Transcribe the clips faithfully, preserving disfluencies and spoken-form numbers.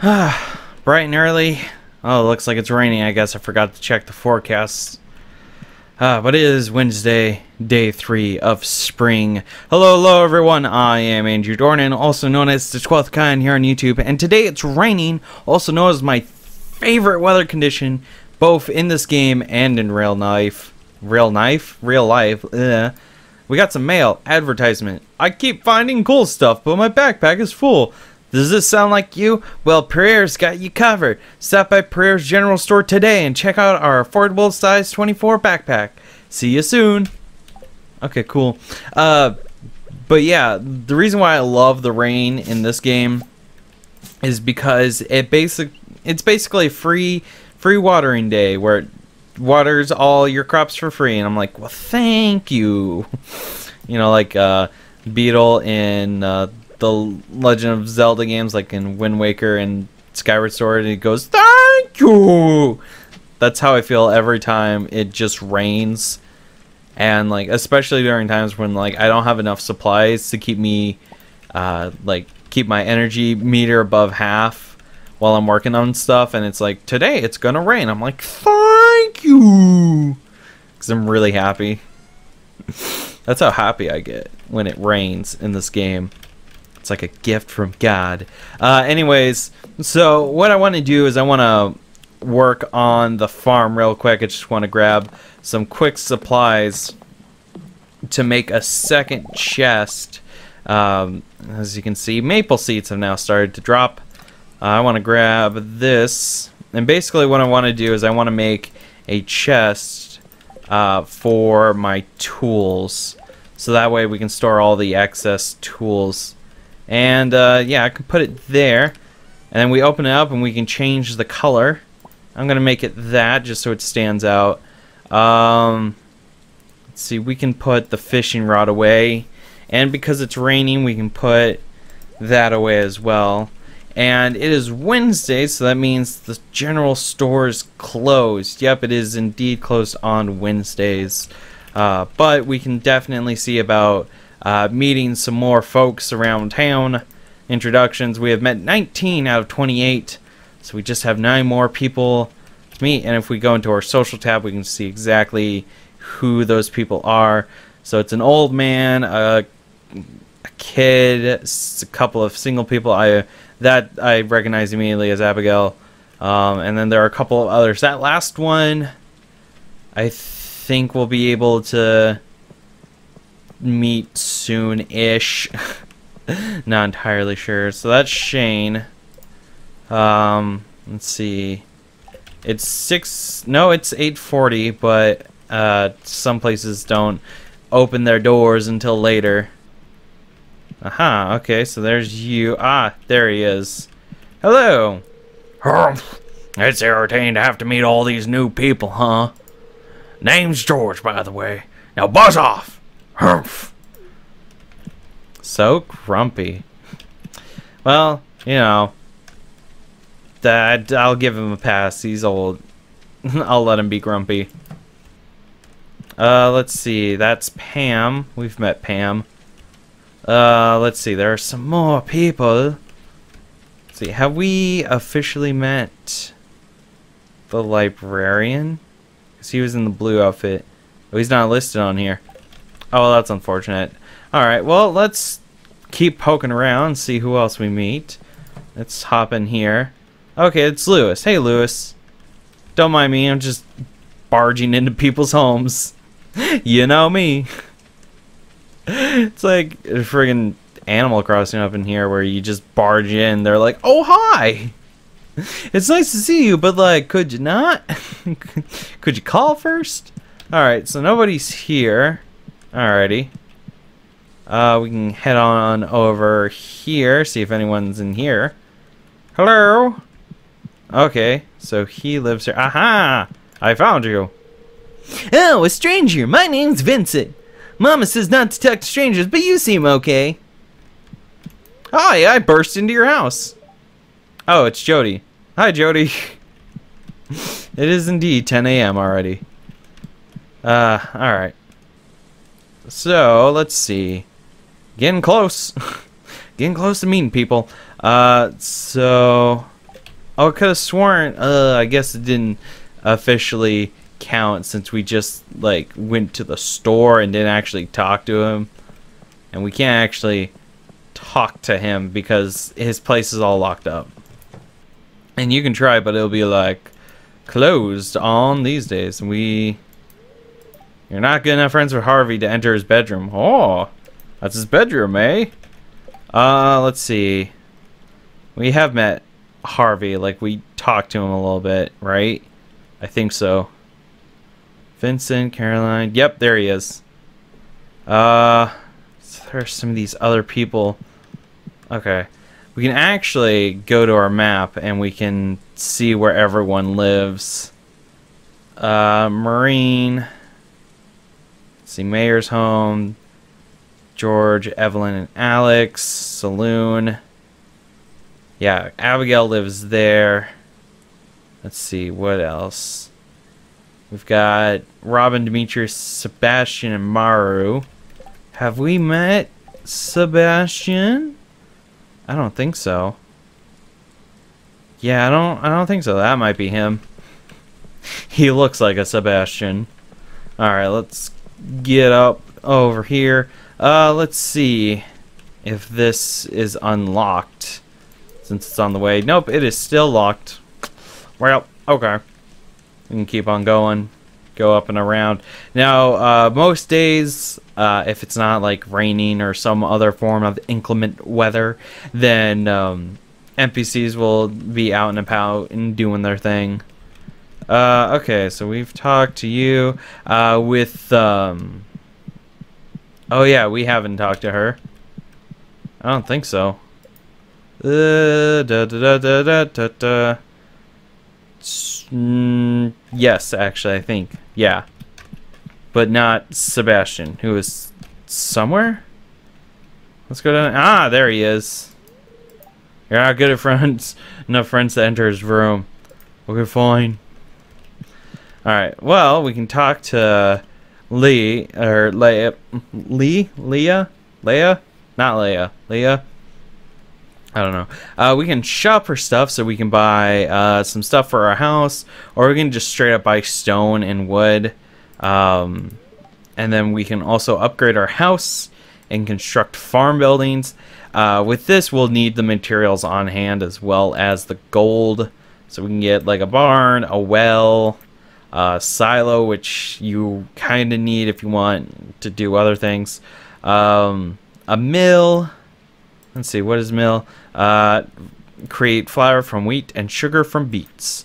Bright and early. Oh, it looks like it's raining. I guess I forgot to check the forecast. Uh, but it is Wednesday, day three of spring. Hello, hello, everyone. I am Andrew Dornan, also known as the twelfth Kind here on YouTube. And today it's raining, also known as my favorite weather condition, both in this game and in real life. Real life? Real life. Ugh. We got some mail. Advertisement. I keep finding cool stuff, but my backpack is full. Does this sound like you? Well, Pereira's got you covered. Stop by Pereira's General Store today and check out our affordable size twenty-four backpack. See you soon. Okay, cool. Uh, but yeah, the reason why I love the rain in this game is because it basic it's basically a free free watering day where it waters all your crops for free, and I'm like, well, thank you. You know, like uh, Beetle in Uh, the Legend of Zelda games, like in Wind Waker and Skyward Sword, and it goes, thank you! That's how I feel every time it just rains. And, like, especially during times when, like, I don't have enough supplies to keep me, uh, like, keep my energy meter above half while I'm working on stuff, and it's like, today it's gonna rain. I'm like, thank you! Because I'm really happy. That's how happy I get when it rains in this game. It's like a gift from God. Uh, anyways, so what I want to do is I want to work on the farm real quick. I just want to grab some quick supplies to make a second chest. Um, as you can see, maple seeds have now started to drop. Uh, I want to grab this. And basically what I want to do is I want to make a chest uh, for my tools. So that way we can store all the excess tools. And, uh, yeah, I can put it there. And then we open it up and we can change the color. I'm going to make it that just so it stands out. Um, let's see, we can put the fishing rod away. And because it's raining, we can put that away as well. And it is Wednesday, so that means the general store is closed. Yep, it is indeed closed on Wednesdays. Uh, but we can definitely see about Uh, meeting some more folks around town. Introductions. We have met nineteen out of twenty-eight. So we just have nine more people to meet. And if we go into our social tab, we can see exactly who those people are. So it's an old man, a, a kid, a couple of single people. I that I recognize immediately as Abigail. Um, and then there are a couple of others. That last one, I think we'll be able to meet soon-ish. Not entirely sure. So that's Shane. Um, let's see. It's six. No, it's eight forty, but uh, some places don't open their doors until later. Aha. Okay. So there's you. Ah, there he is. Hello. It's irritating to have to meet all these new people, huh? Name's George, by the way. Now buzz off. So grumpy. Well, you know, that I'll give him a pass. He's old. I'll let him be grumpy. Uh, let's see. That's Pam. We've met Pam. Uh, let's see. There are some more people. Let's see. Have we officially met the librarian? Because he was in the blue outfit. Oh, he's not listed on here. Oh, well, that's unfortunate. Alright, well, let's keep poking around, see who else we meet. Let's hop in here. Okay, it's Lewis. Hey, Lewis. Don't mind me, I'm just barging into people's homes. You know me. It's like a friggin' Animal Crossing up in here where you just barge in. They're like, oh, hi! It's nice to see you, but, like, could you not? Could you call first? Alright, so nobody's here. Alrighty. Uh, we can head on over here, see if anyone's in here. Hello? Okay, so he lives here. Aha! I found you. Oh, a stranger. My name's Vincent. Mama says not to talk to strangers, but you seem okay. Hi, I burst into your house. Oh, it's Jody. Hi, Jody. It is indeed ten A M already. Uh, alright. So, let's see. Getting close. Getting close to meeting people. Uh, so, Oh, I could have sworn. Uh, I guess it didn't officially count since we just like went to the store and didn't actually talk to him, and we can't actually talk to him because his place is all locked up. And you can try, but it'll be like closed on these days. And we, you're not good enough friends with Harvey to enter his bedroom. Oh, that's his bedroom, eh? Uh, let's see. We have met Harvey. Like, we talked to him a little bit, right? I think so. Vincent, Caroline. Yep, there he is. Uh, so there are some of these other people. Okay. We can actually go to our map and we can see where everyone lives. Uh, Maureen. Let's see, Mayor's home. George, Evelyn, and Alex. Saloon. Yeah, Abigail lives there. Let's see, what else? We've got Robin, Demetrius, Sebastian, and Maru. Have we met Sebastian? I don't think so. Yeah, I don't I don't think so. That might be him. He looks like a Sebastian. Alright, let's get up over here. Uh let's see if this is unlocked. Since it's on the way. Nope, it is still locked. Well, okay. We can keep on going. Go up and around. Now, uh, most days, uh, if it's not like raining or some other form of inclement weather, then um, N P Cs will be out and about and doing their thing. Uh, okay, so we've talked to you uh, with... Um, oh yeah, we haven't talked to her. I don't think so. Uh, da, da, da, da, da, da. Mm, yes, actually, I think. Yeah. But not Sebastian, who is somewhere? Let's go down. Ah, there he is. You're not good at friends. Enough friends to enter his room. Okay, fine. Alright, well, we can talk to Lee, or Leia. Lee? Leah? Leia? Not Leia. Leah? I don't know. Uh, we can shop for stuff, so we can buy uh, some stuff for our house, or we can just straight up buy stone and wood. Um, and then we can also upgrade our house and construct farm buildings. Uh, with this, we'll need the materials on hand as well as the gold. So we can get like a barn, a well, a silo, which you kind of need if you want to do other things. Um, a mill. Let's see, what is mill? Uh, create flour from wheat and sugar from beets.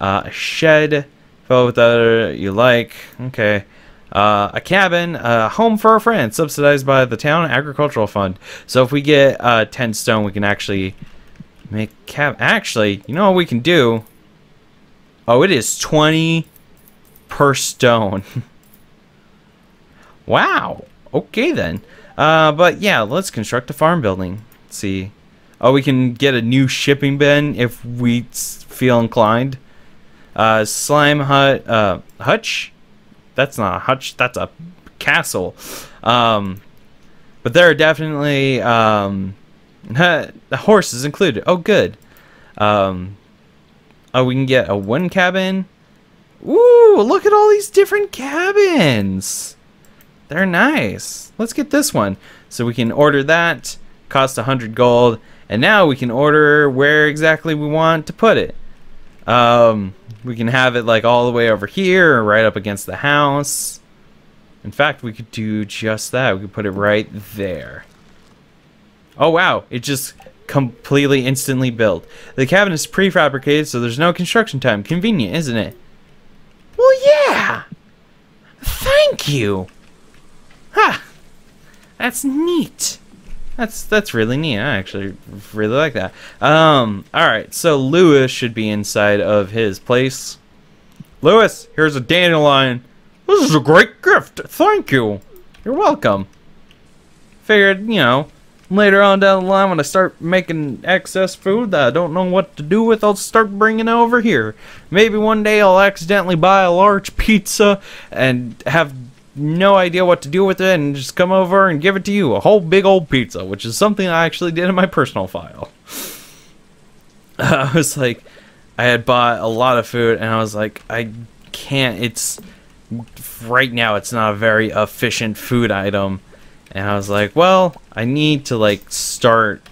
Uh, a shed, fill with other you like. Okay. Uh, a cabin, a home for a friend, subsidized by the town agricultural fund. So if we get uh, ten stone, we can actually make cab. Actually, you know what we can do? Oh, it is twenty per stone. Wow. Okay then. Uh, but yeah, let's construct a farm building. Let's see. Oh, we can get a new shipping bin if we feel inclined. Uh, slime hut, uh, hutch? That's not a hutch, that's a castle. Um, but there are definitely, um, horses included. Oh, good. Um, oh, we can get a wooden cabin. Ooh, look at all these different cabins. They're nice. Let's get this one. So we can order that. Cost one hundred gold. And now we can order where exactly we want to put it. Um, we can have it like all the way over here or right up against the house. In fact, we could do just that. We could put it right there. Oh, wow. It just completely instantly built. The cabin is prefabricated, so there's no construction time. Convenient, isn't it? Well, yeah. Thank you. Ha! That's neat. That's that's really neat. I actually really like that. Um, alright, so Lewis should be inside of his place. Lewis, here's a dandelion. This is a great gift. Thank you. You're welcome. Figured, you know, later on down the line when I start making excess food that I don't know what to do with, I'll start bringing it over here. Maybe one day I'll accidentally buy a large pizza and have... no idea what to do with it and just come over and give it to you, a whole big old pizza, which is something I actually did in my personal file. uh, I was like, I had bought a lot of food, and I was like, I can't. It's right now. It's not a very efficient food item, and I was like, well, I need to like start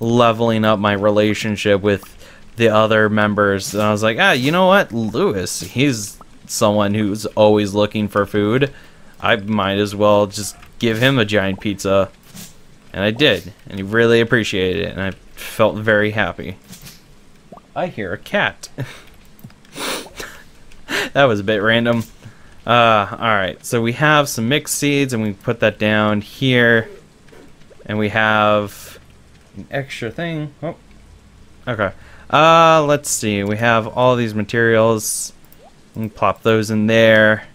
leveling up my relationship with the other members. And I was like, ah, you know what, Lewis, he's someone who's always looking for food. I might as well just give him a giant pizza. And I did, and he really appreciated it, and I felt very happy. I hear a cat. That was a bit random. Uh, alright, so we have some mixed seeds, and we put that down here. And we have an extra thing. Oh, okay. Uh, let's see, we have all these materials. We can plop those in there.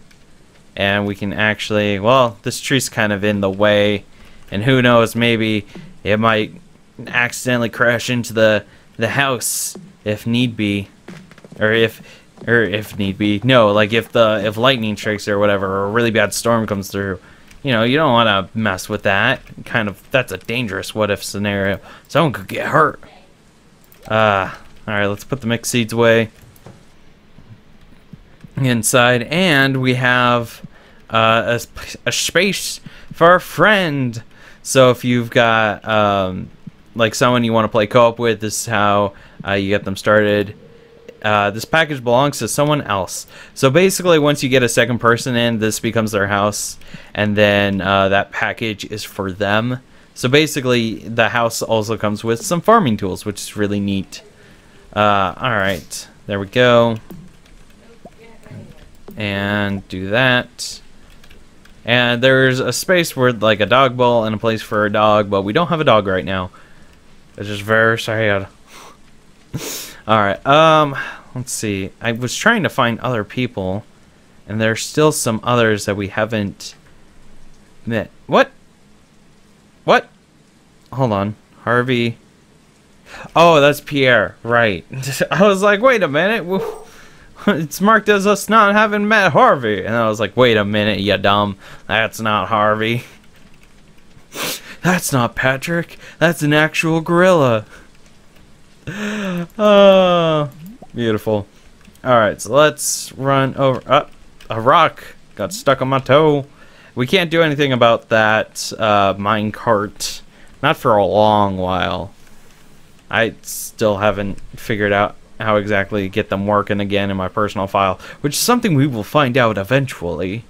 And we can actually, well, this tree's kind of in the way. And who knows, maybe it might accidentally crash into the the house if need be, or if or if need be. No, like if the if lightning strikes or whatever, or a really bad storm comes through, you know, you don't want to mess with that. Kind of, that's a dangerous what if scenario. Someone could get hurt. Uh, all right, let's put the mixed seeds away inside, and we have uh, a a space for a friend. So if you've got um, like someone you want to play co-op with, this is how uh, you get them started. Uh, this package belongs to someone else. So basically, once you get a second person in, this becomes their house, and then uh, that package is for them. So basically, the house also comes with some farming tools, which is really neat. Uh, all right, there we go. And do that. And there's a space where like a dog bowl and a place for a dog, but we don't have a dog right now. It's just very sad. Alright, um, let's see. I was trying to find other people, and there's still some others that we haven't met. What? What? Hold on. Harvey. Oh, that's Pierre. Right. I was like, wait a minute. It's marked as us not having met Harvey. And I was like, wait a minute, you dumb. That's not Harvey. That's not Patrick. That's an actual gorilla. Oh, beautiful. Alright, so let's run over. Uh, a rock got stuck on my toe. We can't do anything about that uh, minecart. Not for a long while. I still haven't figured out how exactly get them working again in my personal file, which is something we will find out eventually.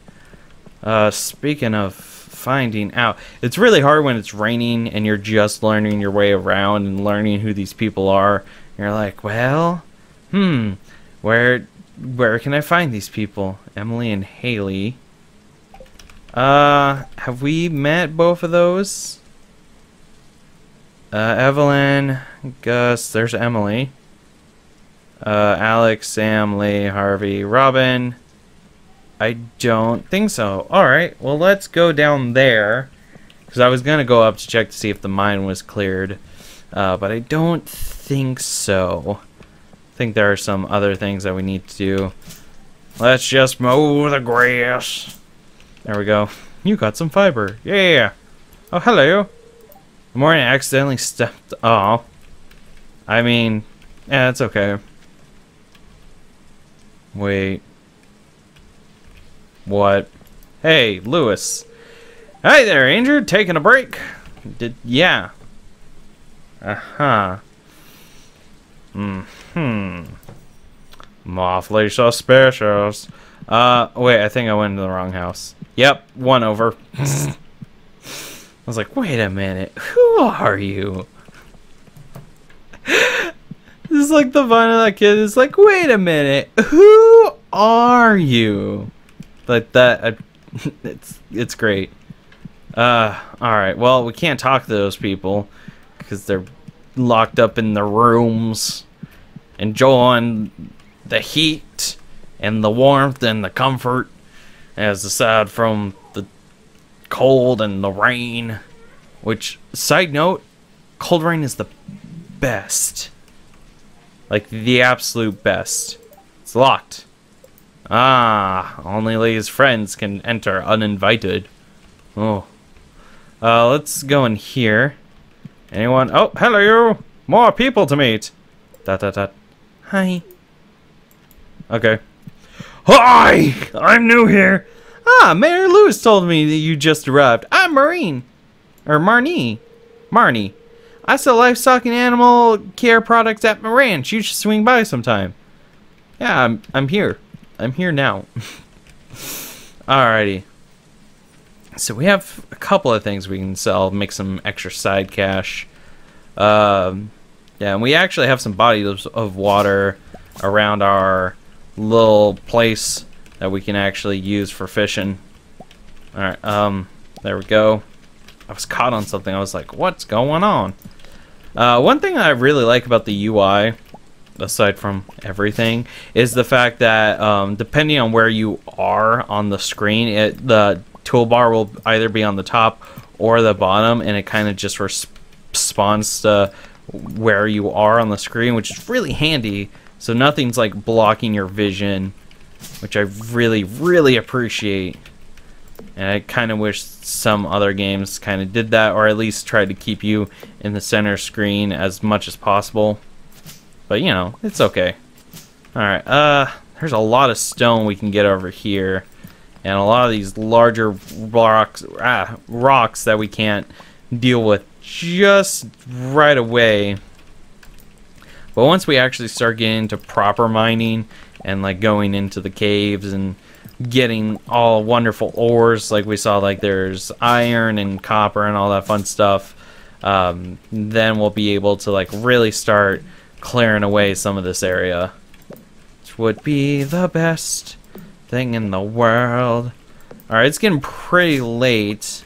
Uh, speaking of finding out, it's really hard when it's raining and you're just learning your way around and learning who these people are. You're like, well, hmm, where where can I find these people? Emily and Haley. Uh, have we met both of those? Uh, Evelyn, Gus, there's Emily. Uh, Alex, Sam, Lee, Harvey, Robin. I don't think so. Alright, well, let's go down there. Because I was going to go up to check to see if the mine was cleared. Uh, but I don't think so. I think there are some other things that we need to do. Let's just mow the grass. There we go. You got some fiber. Yeah. Oh, hello. The morning I accidentally stepped... Oh. I mean, yeah, it's okay. Wait. What? Hey, Lewis. Hey there, Andrew. Taking a break? Did yeah. Uh-huh. Mm-hmm. Awfully suspicious. Uh, wait, I think I went into the wrong house. Yep, one over. I was like, wait a minute. Who are you? This is like the fun of that kid. It's like, wait a minute, who are you? Like that, I, it's it's great. Uh, all right. Well, we can't talk to those people because they're locked up in their rooms, enjoying the heat and the warmth and the comfort, as aside from the cold and the rain. Which, side note, cold rain is the best. Like, the absolute best. It's locked. Ah, only Lee's friends can enter uninvited. Oh. Uh, let's go in here. Anyone? Oh, hello! More people to meet! Dot, dot, dot. Hi. Okay. Hi! I'm new here! Ah, Mayor Lewis told me that you just arrived. I'm Marine. Or Marnie. Marnie. I sell livestock and animal care products at my ranch. You should swing by sometime. Yeah, I'm, I'm here. I'm here now. Alrighty. So we have a couple of things we can sell, make some extra side cash. Um, yeah, and we actually have some bodies of water around our little place that we can actually use for fishing. Alright, um, there we go. I was caught on something. I was like, what's going on? Uh, one thing I really like about the U I, aside from everything, is the fact that um, depending on where you are on the screen, it, the toolbar will either be on the top or the bottom, and it kind of just responds to where you are on the screen, which is really handy. So nothing's like blocking your vision, which I really, really appreciate. And I kind of wish some other games kind of did that, or at least tried to keep you in the center screen as much as possible. But, you know, it's okay. Alright, uh, there's a lot of stone we can get over here. And a lot of these larger rocks, ah, rocks that we can't deal with just right away. But once we actually start getting into proper mining and, like, going into the caves and getting all wonderful ores, like we saw, like there's iron and copper and all that fun stuff, um, then we'll be able to, like, really start clearing away some of this area, which would be the best thing in the world. Alright, it's getting pretty late.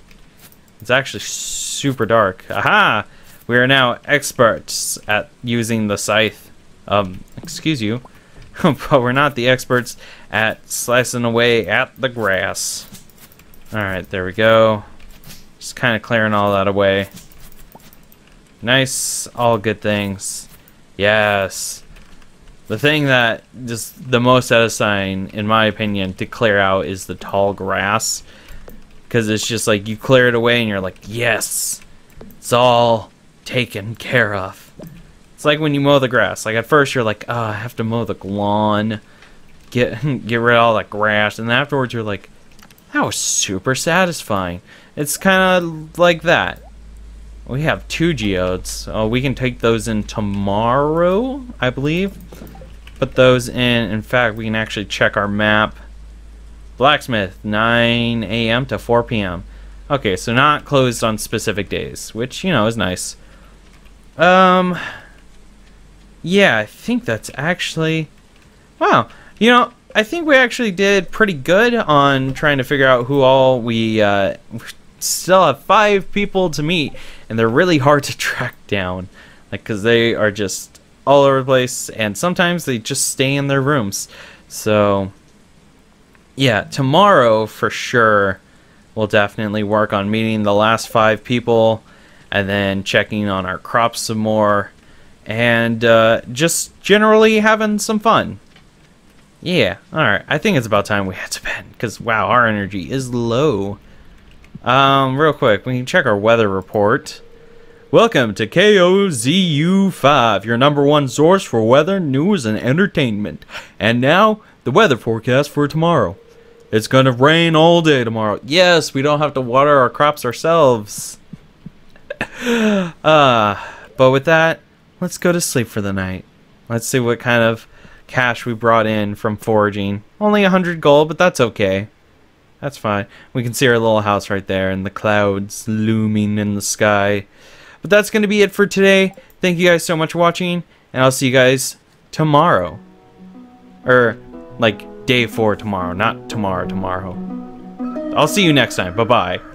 It's actually super dark. Aha! We are now experts at using the scythe. Um, excuse you. But we're not the experts at slicing away at the grass. Alright, there we go. Just kind of clearing all that away. Nice, all good things. Yes. The thing that just the most satisfying, in my opinion, to clear out is the tall grass. Because it's just like you clear it away and you're like, yes, it's all taken care of. It's like when you mow the grass. Like, at first you're like, oh, I have to mow the lawn, get get rid of all that grass, and afterwards you're like, that was super satisfying. It's kind of like that. We have two geodes. Oh, we can take those in tomorrow, I believe. Put those in. In fact, we can actually check our map. Blacksmith, nine A M to four P M Okay, so not closed on specific days, which, you know, is nice. Um... Yeah, I think that's actually... Wow. You know, I think we actually did pretty good on trying to figure out who all we... Uh, we still have five people to meet, and they're really hard to track down. Like, because they are just all over the place, and sometimes they just stay in their rooms. So, yeah, tomorrow, for sure, we'll definitely work on meeting the last five people, and then checking on our crops some more. And uh, just generally having some fun. Yeah, alright. I think it's about time we had to bed. Because, wow, our energy is low. Um, real quick, we can check our weather report. Welcome to K O Z U five, your number one source for weather, news, and entertainment. And now, the weather forecast for tomorrow. It's going to rain all day tomorrow. Yes, we don't have to water our crops ourselves. uh, but with that... Let's go to sleep for the night. Let's see what kind of cash we brought in from foraging. Only one hundred gold, but that's okay. That's fine. We can see our little house right there and the clouds looming in the sky. But that's going to be it for today. Thank you guys so much for watching, and I'll see you guys tomorrow. Or, like, day four tomorrow, not tomorrow tomorrow. I'll see you next time. Bye-bye.